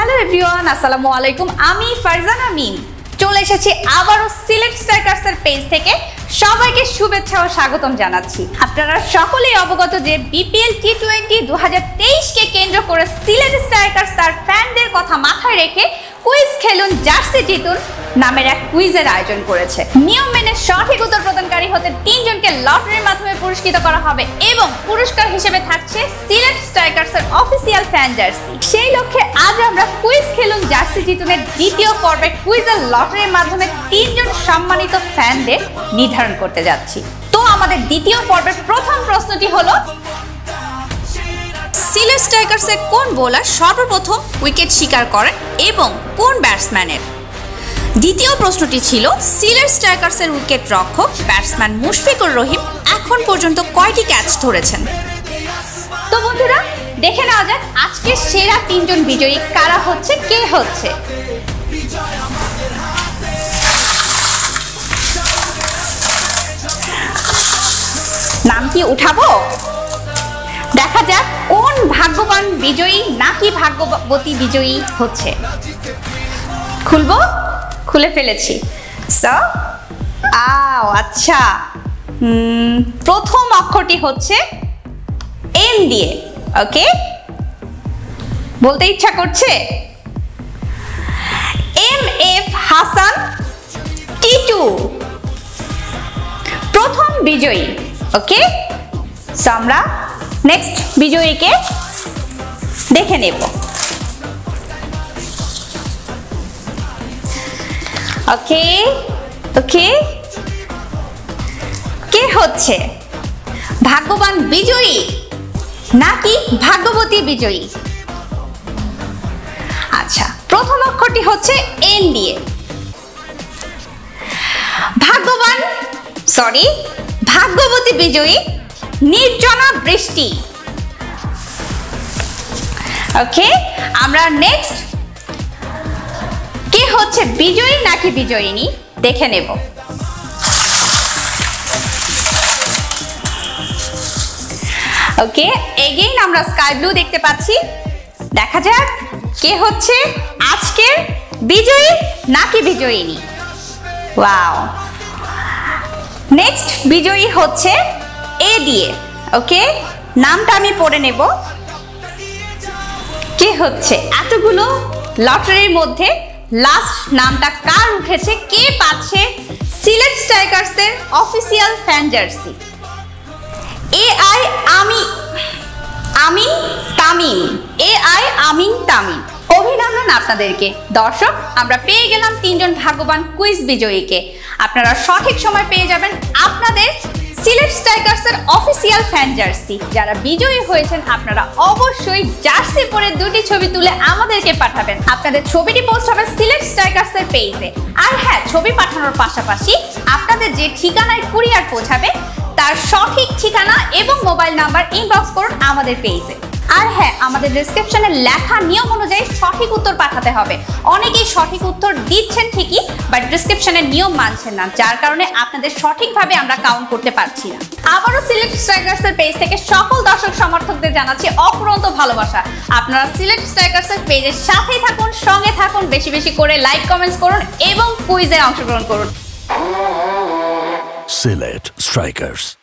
Hello everyone, আসসালামু আলাইকুম। আমি ফারজানা আমিন চলে এসেছি আবারও সিলেট স্ট্রাইকার্সের পেজ থেকে। সবাইকে শুভেচ্ছা ও স্বাগতম জানাচ্ছি। আপনারা সকলেই অবগত যে বিপিএল T20 2023-কে কেন্দ্র করে সিলেট স্ট্রাইকার্স তার ফ্যানদের কথা মাথায় রেখে কুইজ খেলুন জার্সি জিতুন নামের এক কুইজের আয়োজন করেছে। নিয়ম মেনে সঠিক উত্তর প্রদানকারী হতে ৩ জনকে লটারির মাধ্যমে পুরস্কৃত করা হবে এবং পুরস্কার হিসেবে থাকছে সিলেট স্ট্রাইকার্সের অফিসিয়াল ফ্যান জার্সি। সেই লক্ষ্যে আজ আমরা কুইজ খেলুন জার্সি জিতুনের দ্বিতীয় পর্বে কুইজের লটারির মাধ্যমে ৩ জন সম্মানিত ফ্যানদের নির্ধারণ করতে যাচ্ছি। তো আমাদের দ্বিতীয় পর্বের প্রথম প্রশ্নটি হলো, সিলেট স্ট্রাইকার্সের কোন বোলার সর্বপ্রথম উইকেট শিকার করেন এবং কোন ব্যাটসম্যানের? দ্বিতীয় প্রশ্নটি ছিল, সিলেট স্ট্রাইকার্সের উইকেট রক্ষক ব্যাটসম্যান মুশফিকুর রহিম এখন পর্যন্ত কয়টি ক্যাচ ধরেছেন? তো বন্ধুরা, দেখে নেওয়া যাক আজকের সেরা ৩ জন বিজয়ী কারা হচ্ছে, কে হচ্ছে। নাম কি উঠাবো? দেখা যাক কোন ভাগ্যবান বিজয়ী নাকি ভাগ্যবতী বিজয়ী হচ্ছে। খুলবো? খুলে ফেলেছি। আচ্ছা, প্রথম অক্ষরটি হচ্ছে এন দিয়ে। ওকে, বলতে ইচ্ছা করছে। MF হাসান টিটু প্রথম বিজয়ী। ওকে, আমরা নেক্সট বিজয়ীকে দেখে নেব। ওকে ওকে, কে হচ্ছে ভাগ্যবান বিজয়ী নাকি ভাগ্যবতী বিজয়ী? আচ্ছা, প্রথম অক্ষরটি হচ্ছে এন দিয়ে। ভাগ্যবতী বিজয়ী নির্জনা বৃষ্টি। ওকে, আমরা নেক্সট কে হচ্ছে বিজয়ী নাকি বিজয়িনী দেখে নেব। ওকে, এগেইন আমরা স্কাই ব্লু দেখতে পাচ্ছি। দেখা যাক কে হচ্ছে আজকের বিজয়ী নাকি বিজয়িনী। ওয়াও, নেক্সট বিজয়ী হচ্ছে এ দিয়ে। ওকে, নামটা আমি পড়ে নেব। কে হচ্ছে এতগুলো লটারির মধ্যে লাস্ট নামটা কার উঠেছে, কে পাচ্ছে সিলেট স্ট্রাইকার্সের অফিসিয়াল ফ্যান জার্সি? এআই আমিন তামিম। অভিনন্দন আপনাদেরকে দর্শক, আমরা পেয়ে গেলাম ৩ জন ভাগ্যবান কুইজ বিজয়ীকে। আপনারা সঠিক সময় পেয়ে যাবেন আপনাদের সিলেট স্ট্রাইকার্সের অফিসিয়াল ফ্যান জার্সি। যারা বিজয়ী হয়েছেন আপনারা অবশ্যই জার্সি পরে 2টি ছবি তুলে আমাদেরকে পাঠাবেন। আপনাদের ছবিটি পোস্ট হবে সিলেট স্ট্রাইকার্সের পেজে। আর হ্যাঁ, ছবি পাঠানোর পাশাপাশি আপনাদের যে ঠিকানায় কুরিয়ার পৌঁছাবে তার সঠিক ঠিকানা এবং মোবাইল নাম্বার ইনবক্স করুন আমাদের পেজে। আর হ্যাঁ, আমাদের ডেসক্রিপশনে লেখা নিয়ম অনুযায়ী সঠিক উত্তর পাঠাতে হবে। অনেকেই সঠিক উত্তর দিচ্ছেন ঠিকই, বাট ডেসক্রিপশনের নিয়ম মানছেন না, যার কারণে আপনাদের সঠিকভাবে আমরা কাউন্ট করতে পারছি না। আবারও সিলেট স্ট্রাইকার্সের পেজ থেকে সকল দর্শক সমর্থকদের জানাচ্ছি অফুরন্ত ভালোবাসা। আপনারা সিলেট স্ট্রাইকার্সের পেজের সাথেই থাকুন, সঙ্গে থাকুন, বেশি বেশি করে লাইক কমেন্টস করুন এবং কুইজে অংশগ্রহণ করুন। সিলেট স্ট্রাইকার্স।